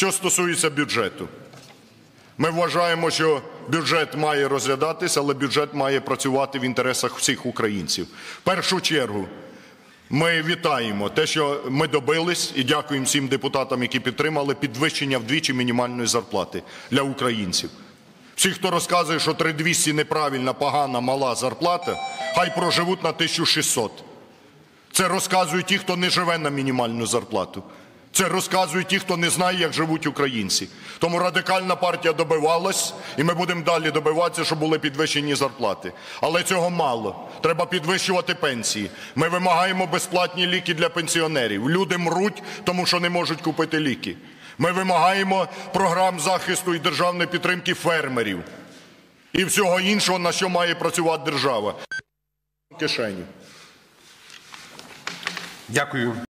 Що стосується бюджету, ми вважаємо, що бюджет має розглядатися, але бюджет має працювати в інтересах всіх українців. В першу чергу, ми вітаємо те, що ми добились, і дякуємо всім депутатам, які підтримали підвищення вдвічі мінімальної зарплати для українців. Всі, хто розказує, що 3200 – неправильна, погана, мала зарплата, хай проживуть на 1600. Це розказують ті, хто не живе на мінімальну зарплату. Це розказують ті, хто не знає, як живуть українці. Тому Радикальна партія добивалась, і ми будемо далі добиватися, щоб були підвищені зарплати. Але цього мало. Треба підвищувати пенсії. Ми вимагаємо безплатні ліки для пенсіонерів. Люди мруть, тому що не можуть купити ліки. Ми вимагаємо програм захисту і державної підтримки фермерів. І всього іншого, на що має працювати держава. Дякую.